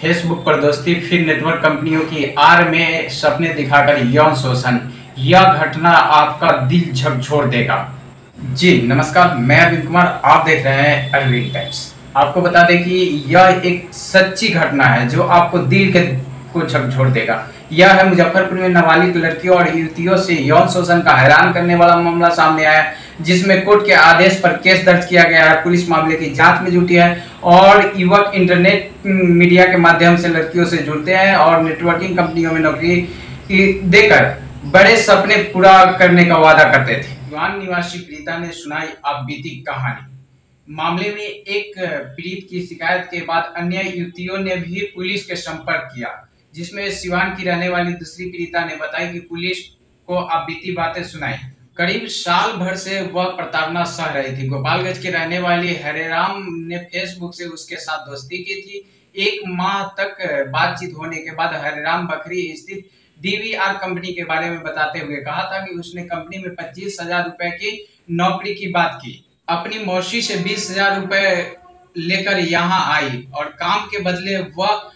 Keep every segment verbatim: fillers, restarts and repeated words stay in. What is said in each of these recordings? Facebook पर दोस्ती, फिर नेटवर्क कंपनियों की आड़ में सपने दिखाकर यौन शोषण, यह घटना आपका दिल झकझोर देगा। जी नमस्कार, मैं अरविंद कुमार, आप देख रहे हैं अरविंद टाइम्स। आपको बता दें कि यह एक सच्ची घटना है जो आपको दिल के को झकझोर देगा। यह है मुजफ्फरपुर में नाबालिग लड़कियों और युवतियों से यौन शोषण का हैरान करने वाला मामला सामने आया, जिसमें कोर्ट के आदेश पर केस दर्ज किया गया है। पुलिस मामले की जांच में जुटी है और युवक इंटरनेट मीडिया के माध्यम से लड़कियों से जुड़ते हैं और नेटवर्किंग कंपनियों में नौकरी देकर बड़े सपने पूरा करने का वादा करते थे। शिवान निवासी प्रीता ने सुनाई अब बीती कहानी। मामले में एक पीड़ित की शिकायत के बाद अन्य युवतियों ने भी पुलिस के संपर्क किया, जिसमें शिवान की रहने वाली दूसरी पीड़िता ने बताया कि पुलिस को आपबीती बातें सुनाई। करीब साल भर से वह प्रताड़ना सह रही थी। गोपालगंज के रहने वाली हरेराम ने फेसबुक से उसके साथ दोस्ती की थी। एक माह तक बातचीत होने के बाद हरेराम बखरी स्थित डी वी आर कंपनी के बारे में बताते हुए कहा था कि उसने कंपनी में पच्चीस हजार रुपए की नौकरी की बात की। अपनी मौसी से बीस हजार रुपए लेकर यहाँ आई और काम के बदले वह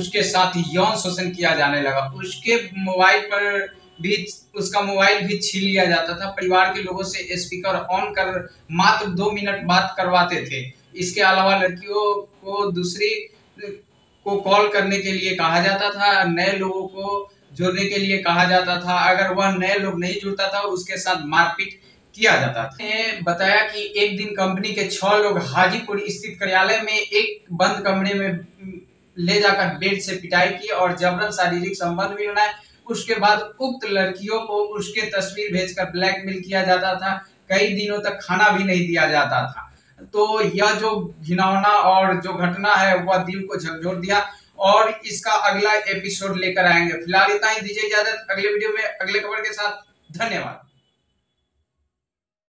उसके साथ यौन शोषण किया जाने लगा। उसके मोबाइल पर भी उसका मोबाइल भी छीन लिया जाता था। परिवार के लोगों से स्पीकर ऑन कर मात्र दो मिनट बात करवाते थे। इसके अलावा लड़कियों को दूसरी को कॉल करने के लिए कहा जाता था, नए लोगों को जुड़ने के लिए कहा जाता था। अगर वह नए लोग नहीं जुड़ता था उसके साथ मारपीट किया जाता था। बताया कि एक दिन कंपनी के छह लोग हाजीपुर स्थित कार्यालय में एक बंद कमरे में ले जाकर बेड से पिटाई की और जबरन शारीरिक संबंध भी बनाए। उसके बाद उक्त लड़कियों को उसके तस्वीर भेजकर ब्लैकमेल किया जाता था। कई दिनों तक खाना भी नहीं दिया जाता था। तो यह जो घिनौना और जो घटना है वह दिल को झकझोर दिया और इसका अगला एपिसोड लेकर आएंगे। फिलहाल इतना ही, दीजिए इजाजत, अगले वीडियो में अगले खबर के साथ। धन्यवाद।